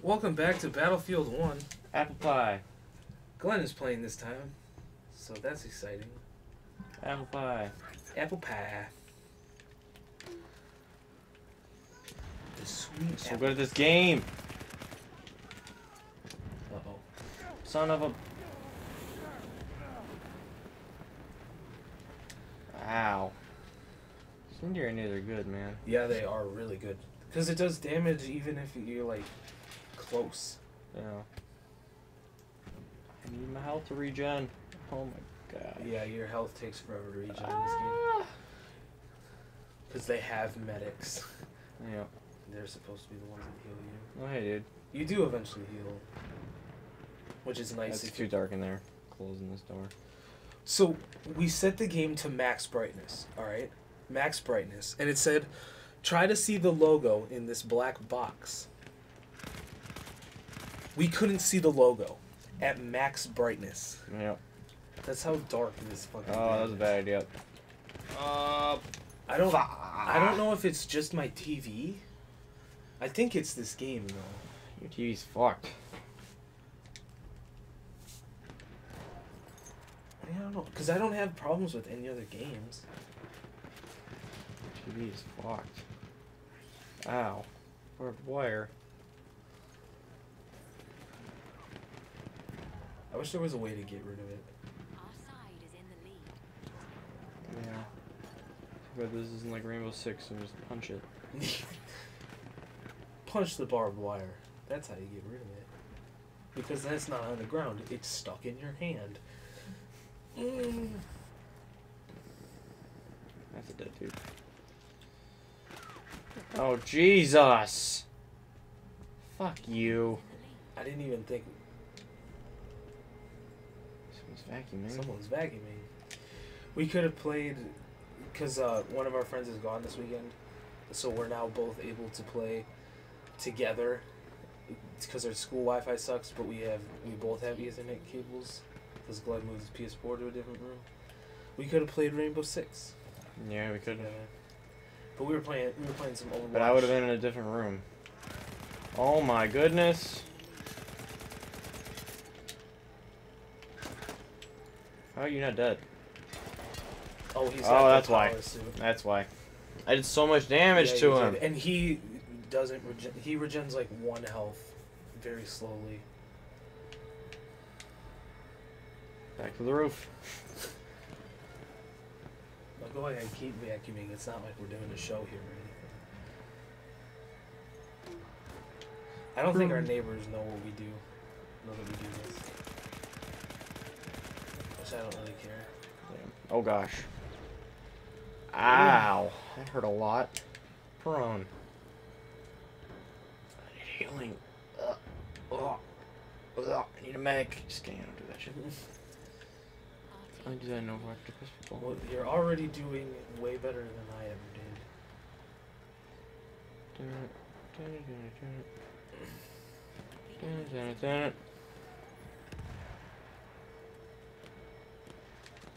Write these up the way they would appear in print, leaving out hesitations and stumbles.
Welcome back to Battlefield 1. Apple pie. Glenn is playing this time, so that's exciting. Apple pie. Apple pie. The sweet. So good at this game. Uh oh. Son of a. Ow. Cinderella's are good, man. Yeah, they are really good. Because it does damage even if you're, like, close. Yeah. I need my health to regen. Oh, my God. Yeah, your health takes forever to regen in this game. Because they have medics. Yeah. They're supposed to be the ones that heal you. Oh, hey, dude. You do eventually heal. Which is nice. It's too dark in there. Closing this door. So, we set the game to max brightness, alright? Max brightness. And it said... Try to see the logo in this black box. We couldn't see the logo at max brightness. Yep. That's how dark this fucking thing is. Oh, that was a bad idea. I don't know if it's just my TV. I think it's this game though. Your TV's fucked. I don't know, because I don't have problems with any other games. TV is fucked. Ow. Barbed wire. I wish there was a way to get rid of it. Our side is in the lead. Yeah. But this isn't like Rainbow Six and just punch it. Punch the barbed wire. That's how you get rid of it. Because that's not on the ground. It's stuck in your hand. Mm. That's a dead dude. Oh, Jesus! Fuck you. I didn't even think... Someone's vacuuming. Someone's vacuuming. We could have played... Because one of our friends is gone this weekend. So we're now both able to play together. Because our school Wi-Fi sucks, but we both have Ethernet cables. Because Glenn moved his PS4 to a different room. We could have played Rainbow Six. Yeah, we could have. But we were playing some Overwatch. But I would have been in a different room. Oh my goodness! How are you not dead? Oh, he's. Oh, that's why. Suit. That's why. I did so much damage to him. Did. And he doesn't. He regens like one health, very slowly. Back to the roof. Go ahead and keep vacuuming. It's not like we're doing a show here or anything. I don't think our neighbors know what we do. Know that we do this. Which I don't really care. Yeah. Oh gosh. Ow. That hurt a lot. Prone. I need healing. I need a mag. Just kidding, I don't do that shit. I do that in Overwatch to push people. Well, you're already doing way better than I ever did.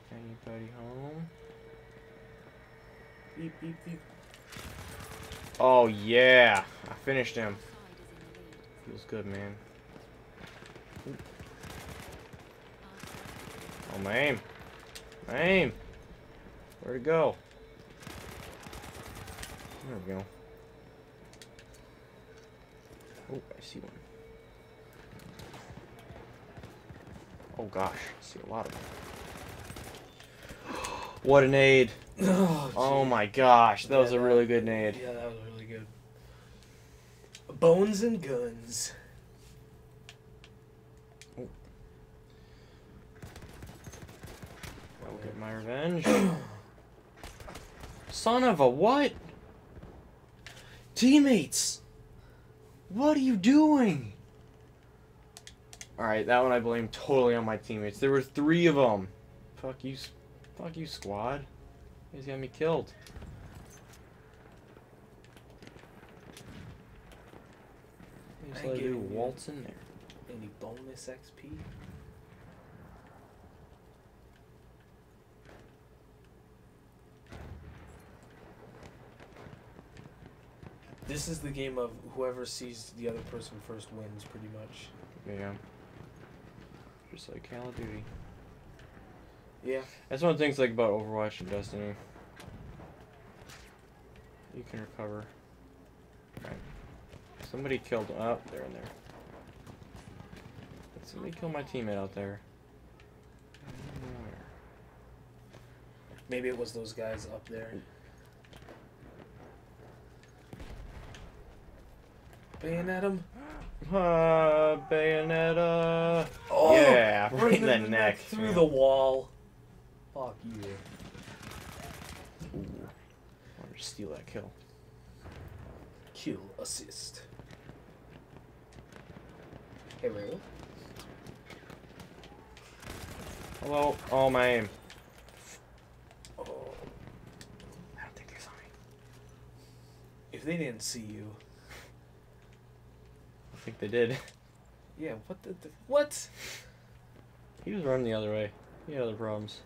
Anybody home? Beep, beep, beep. Oh, yeah. I finished him. Feels good, man. Oh, my aim. My aim. Where'd it go? There we go. Oh, I see one. Oh gosh, I see a lot of them. What a nade! Oh my gosh, that was a really good nade. Yeah, that was really good. Bones and guns. I'll get my revenge. Son of a what? Teammates! What are you doing? Alright, that one I blame totally on my teammates. There were three of them. Fuck you, squad. You guys got me killed. Just let you waltz in there. Any bonus XP? This is the game of whoever sees the other person first wins, pretty much. Yeah. Just like Call of Duty. Yeah. That's one of the things like about Overwatch and Destiny. You can recover. Right. Somebody killed. Oh, they're in there. Did somebody kill my teammate out there? Maybe it was those guys up there. Bayonet him. Bayonetta. Oh, yeah, right in the neck. Through the wall. Fuck you. Ooh. I want to steal that kill. Kill assist. Hey, Ray. Hello. Oh, my aim. Oh. I don't think they're sorry. If they didn't see you. I think they did. Yeah, what the... What? He was running the other way. He had other problems.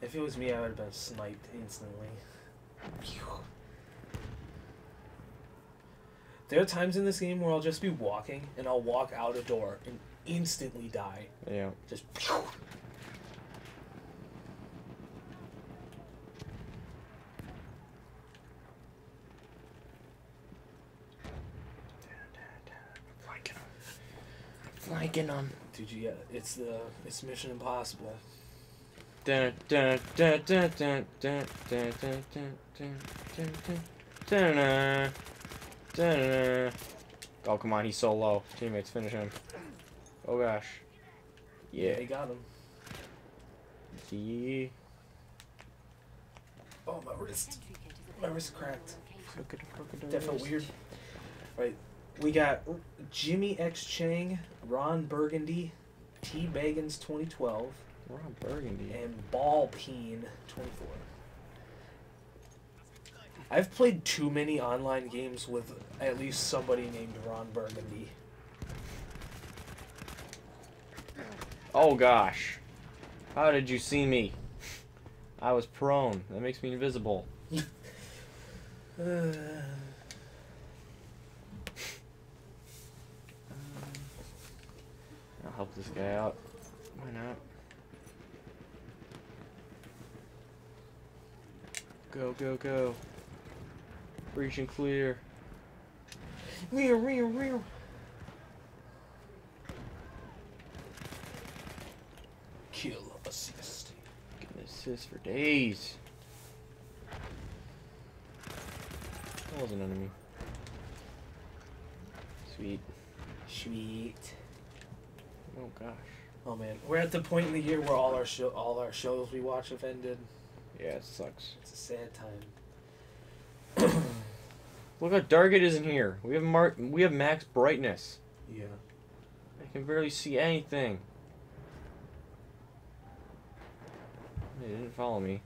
If it was me, I would have been sniped instantly. Phew. There are times in this game where I'll just be walking, and I'll walk out a door and instantly die. Yeah. Just... Phew. Flanking them. Dude, yeah, it's Mission Impossible. Dun dun dun dun dun dun dun dun dun dun dun dun. Oh, come on, he's so low. Teammates, finish him. Oh gosh. Yeah, he got him. He. Oh, my wrist. My wrist cracked. That felt weird. Right. We got Jimmy X Chang, Ron Burgundy, T-Baggins 2012, Ron Burgundy, and Ballpeen24. I've played too many online games with at least somebody named Ron Burgundy. Oh gosh. How did you see me? I was prone. That makes me invisible. I'll help this guy out. Why not? Go, go, go. Breach and clear. Rear. Kill assist. Get an assist for days. That was an enemy. Sweet. Sweet. Oh gosh. Oh man, we're at the point in the year where all our shows we watch have ended. Yeah, it sucks. It's a sad time. Look how dark it is in here. We have max brightness. Yeah. I can barely see anything. They didn't follow me.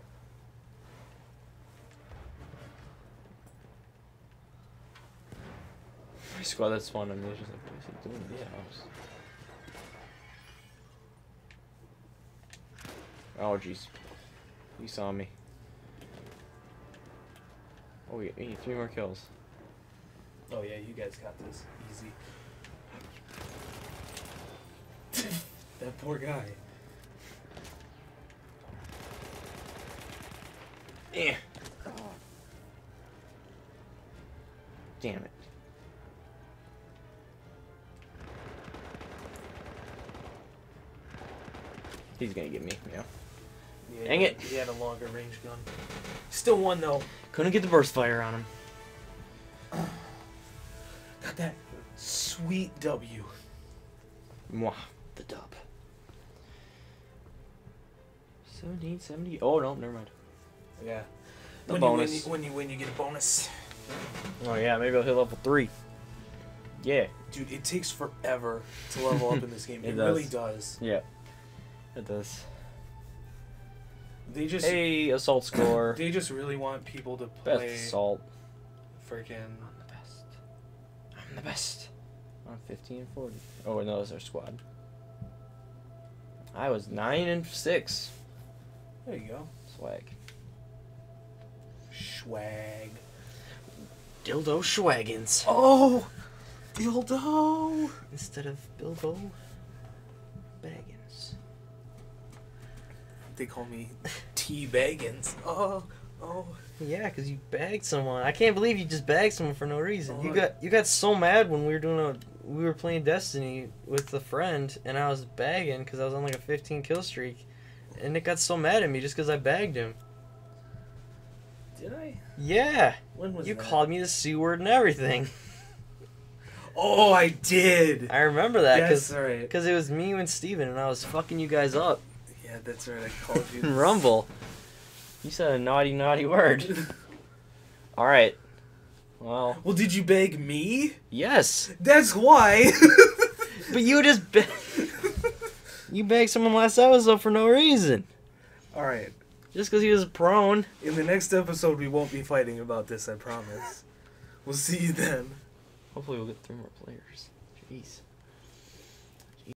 My squad that's one. I mean, just like, what is he doing in this house? Oh, jeez. He saw me. Oh, we need 3 more kills. Oh, yeah, you guys got this. Easy. That poor guy. Yeah. Damn it. He's gonna get me, yeah. Yeah, dang it! He had a longer range gun. Still won though. Couldn't get the burst fire on him. Got that sweet W. Mwah. The dub. 1770. Oh no, never mind. Yeah. The bonus. When you win, you get a bonus. Oh yeah, maybe I'll hit level 3. Yeah. Dude, it takes forever to level up in this game. It really does. Yeah. It does. They just assault score. They just really want people to play best assault. Freaking I'm the best. I'm 15 and 40. Oh no, that's our squad. I was 9 and 6. There you go. Swag. Dildo Schwaggins. Oh! Dildo! Instead of Bilbo Baggins. They call me T-Baggins. Oh, oh. Yeah, because you bagged someone. I can't believe you just bagged someone for no reason. Oh. You got so mad when we were playing Destiny with a friend, and I was bagging because I was on like a 15 kill streak, and it got so mad at me just because I bagged him. Did I? Yeah. When was that? You called me the C-word and everything. Oh, I did. I remember that because it was me and Steven, and I was fucking you guys up. Yeah, that's right. I called you. Rumble. You said a naughty, naughty word. All right. Well. Well, did you beg me? Yes. That's why. But you just you begged someone last episode for no reason. All right. Just because he was prone. In the next episode, we won't be fighting about this. I promise. We'll see you then. Hopefully we'll get 3 more players. Jeez.